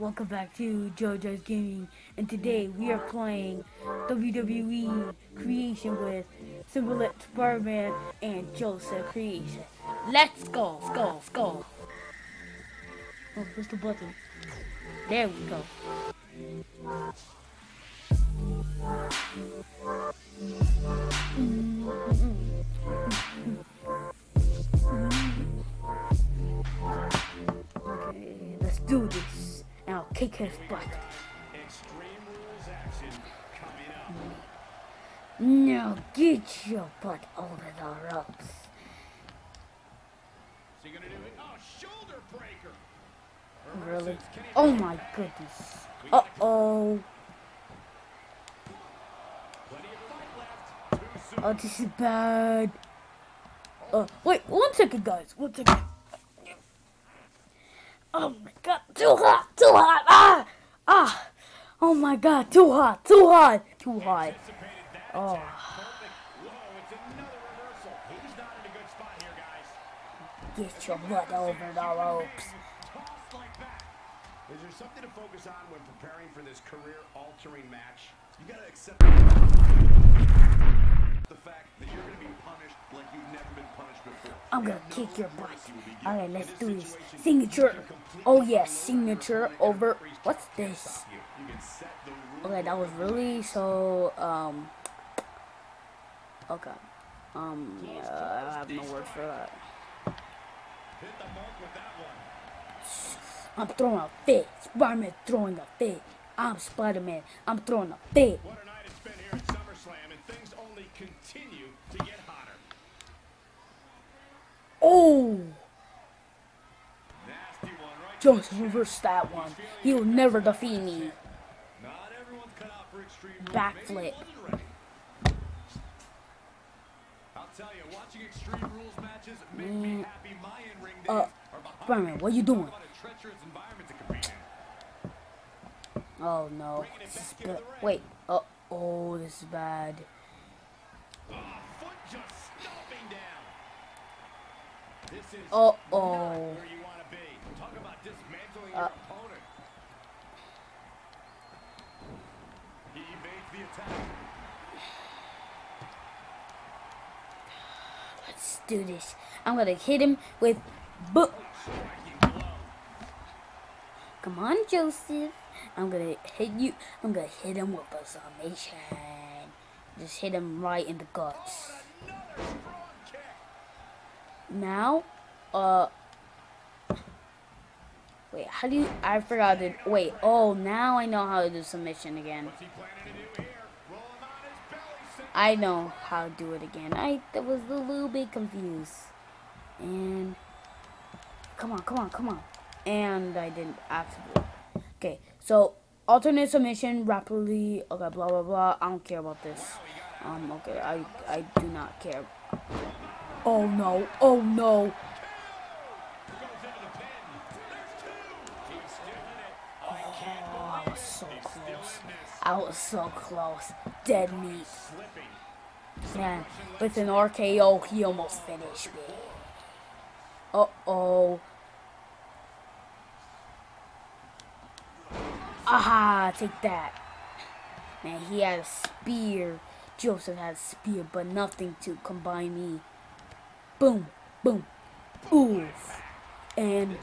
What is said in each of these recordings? Welcome back to JoJo's Gaming, and today we are playing WWE Creation with Symbiote, Spider Man, and Joseph Creation. Let's go, let's go. Oh, where's the button? There we go. Okay, let's do this. Now kick his butt. Extreme Rules action coming up. Now get your butt over the ropes. Is he gonna do it? Oh, shoulder breaker. Really? Oh my goodness. Uh-oh. Oh, this is bad. Wait, 1 second, guys. 1 second. Oh my god, too hot, too hot, ah, oh my god, too hot, too hot, too hot, oh. Get your butt over the ropes. Is there something to focus on when preparing for this career-altering match? You gotta accept the fact that you're gonna be punished like you've never been punished before. I'm gonna kick your butt. Alright, let's do this. Signature. Oh yes, yeah, signature over. What's this? Okay, that was really so okay. I have no word for that. I'm throwing a fit. Spider-Man throwing a fit. I'm Spider-Man. I'm throwing a fit. Continue to get hotter. Oh! Joseph reversed that one. He'll never defeat me. Backflip. I'll tell you, watching Extreme Rules matches make me happy. My in-ring days are behind. Spider-Man, what are you doing? Oh no. Wait. Oh, this is bad. Foot just stomping down. This is not where you want to be. Talk about dismantling your opponent. He evades the attack. Let's do this. I'm gonna hit him with book. Come on, Joseph. I'm gonna hit you. I'm gonna hit him with a summation. Just hit him right in the guts. Now, wait, how do you, I forgot to, wait, oh, now I know how to do submission again. I know how to do it again. I was a little bit confused. And, come on. And I didn't actually. Okay, so. Alternate submission rapidly. Okay, blah blah blah. I don't care about this. Okay, I do not care. Oh no! Oh no! Oh, I was so close. Dead meat. Man, with an RKO, he almost finished me. Uh oh. Aha, take that. Man, he had a spear. Joseph had a spear, but nothing to combine me. Boom, boom. Oof. And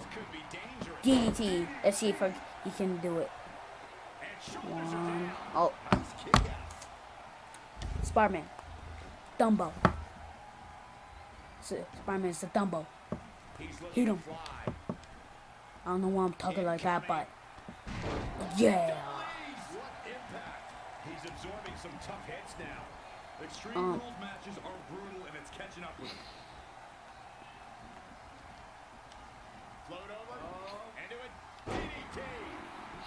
DDT. Let's see if he can do it. One. Oh. Spider-Man. Dumbo. Spider-Man's a Dumbo. Hit him. I don't know why I'm talking like that, but... Yeah. What impact? He's absorbing some tough hits now. Extreme Rules matches are brutal and it's catching up with him. Float over and do it. DDT.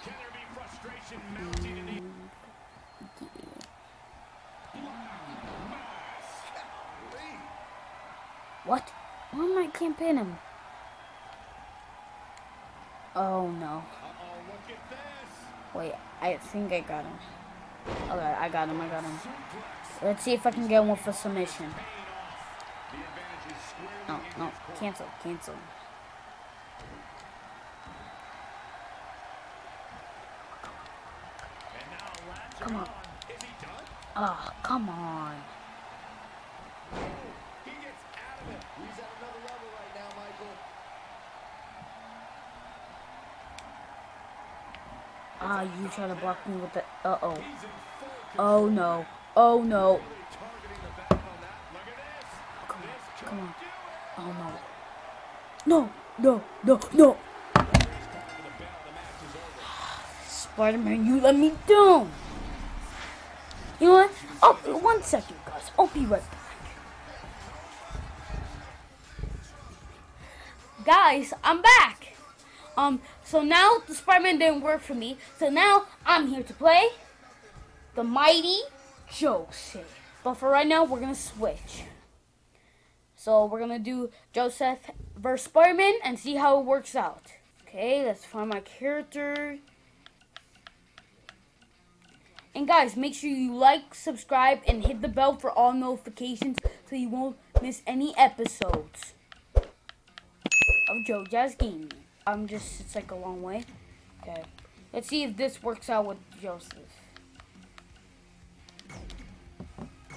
Can there be frustration mounting in the What? Why am I can't pin him? Oh no. Wait, I think I got him. Okay, I got him. Let's see if I can get one for submission. No, cancel. Come on. Oh, come on. He gets out of it. He's at another level right now, Michael. Ah, you trying to block me with the... Uh-oh. Oh, no. Oh, no. Come on. Come on. Oh, no. No. No. No. No. Spider Man, you let me down. You know what? Oh, 1 second, guys. I'll be right back. Guys, I'm back. So now the Spider Man didn't work for me. So now I'm here to play the mighty Joseph. But for right now, we're gonna switch. So we're gonna do Joseph versus Spider Man and see how it works out. Okay, let's find my character. And guys, make sure you like, subscribe, and hit the bell for all notifications so you won't miss any episodes of JoJo's Gaming. I'm just, it's like a long way. Okay. Let's see if this works out with Joseph.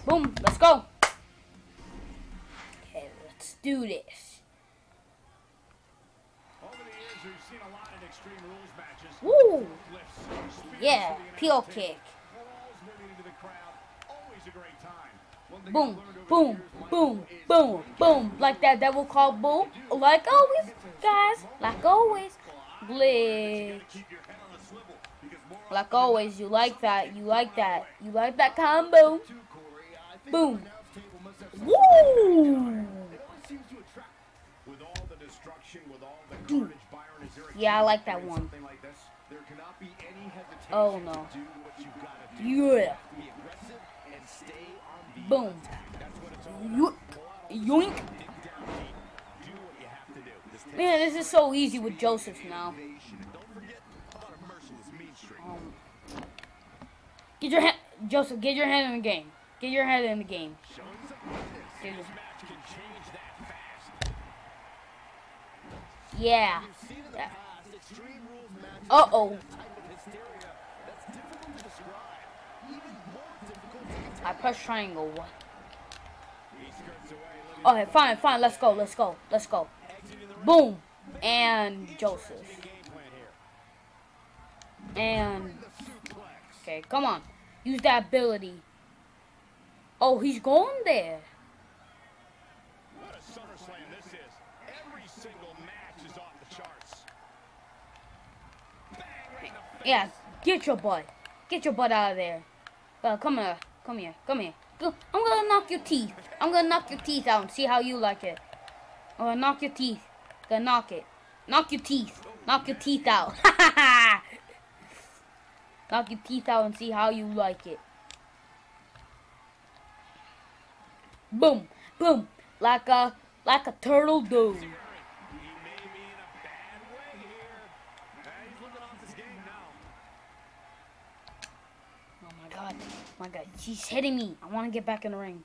Boom, let's go. Okay, let's do this. Over the years, we've seen a lot of extreme rules matches. Woo! Yeah, peel kick. Boom, boom, boom, boom, boom. Like that devil called Boo. Like always, guys. Like always. Glitch. Like always, you like that. You like that. You like that combo. Boom. Woo! Yeah, I like that one. Oh, no. Yeah. Boom. Yoink. Man, this is so easy with Joseph now. Get your head, Joseph. Get your head in the game. Get your head in the game. Yeah. Uh oh. I press triangle. Okay, fine, fine. Let's go, let's go, let's go. Boom. And Joseph. And... Okay, come on. Use that ability. Oh, he's going there. What a SummerSlam this is. Every single match is off the charts. Yeah, get your butt. Get your butt out of there. Come here. Come here, come here. I'm gonna knock your teeth. I'm gonna knock your teeth out and see how you like it. I'm gonna knock your teeth. Gonna knock it. Knock your teeth. Knock your teeth out. Knock your teeth out and see how you like it. Boom, boom, like a turtle dude. Oh my God, she's hitting me. I want to get back in the ring.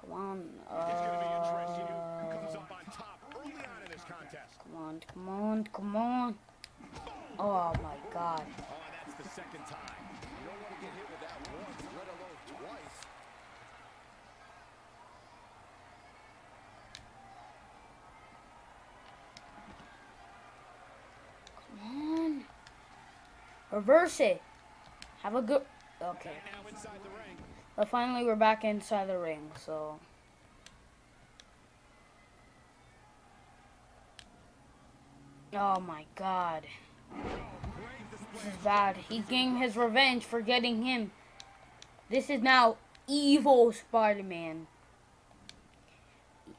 Come on. Come on, come on, come on. Oh my God. Come on. Reverse it. Have a good... Okay. But finally, we're back inside the ring, so... Oh my God. This is bad. He's getting his revenge for getting him. This is now evil Spider Man.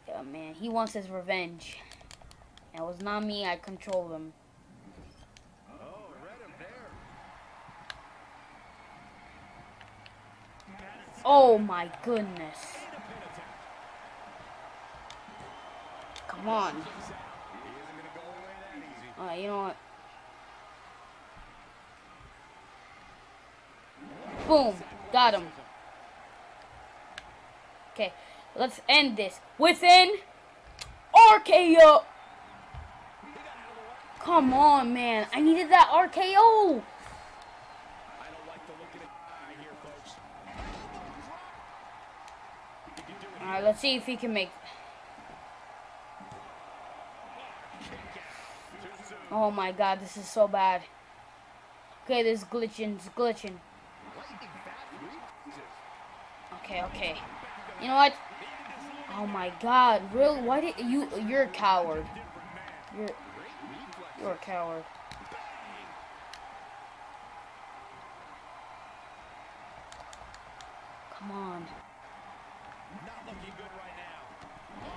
Yeah, man, he wants his revenge. It was not me, I controlled him. Oh my goodness. Come on. Alright, you know what? Boom. Got him. Okay, let's end this. Within RKO. Come on, man. I needed that RKO. Alright, let's see if he can make. Oh my god, this is so bad. Okay, this is glitching, it's glitching. Okay, okay. You know what? Oh my god, really? Why did you? You're a coward. You're a coward. Come on. Not looking good right now.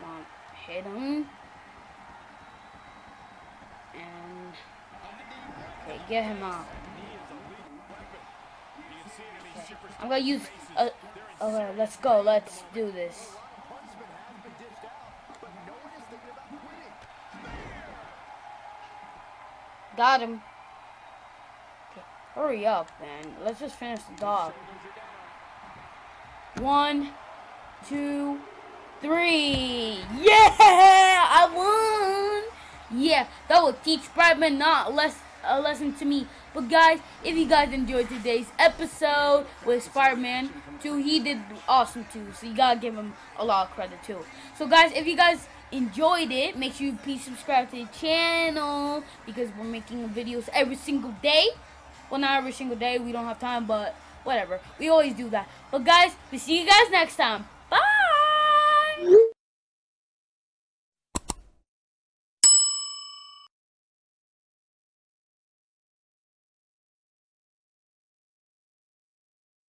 Come on, hit him. And okay, get him out. Okay. I'm gonna use. Okay, let's go. Let's do this. Got him. Okay, hurry up, man. Let's just finish the dog. 1, 2, 3. Yeah, I won. Yeah, that will teach Spider Man not less. A lesson to me. But guys, if you guys enjoyed today's episode with Spider-Man 2, he did awesome too, so you gotta give him a lot of credit too. So guys, if you guys enjoyed it, make sure you please subscribe to the channel, because we're making videos every single day. Well, not every single day, we don't have time, but whatever, we always do that. But guys, we'll see you guys next time.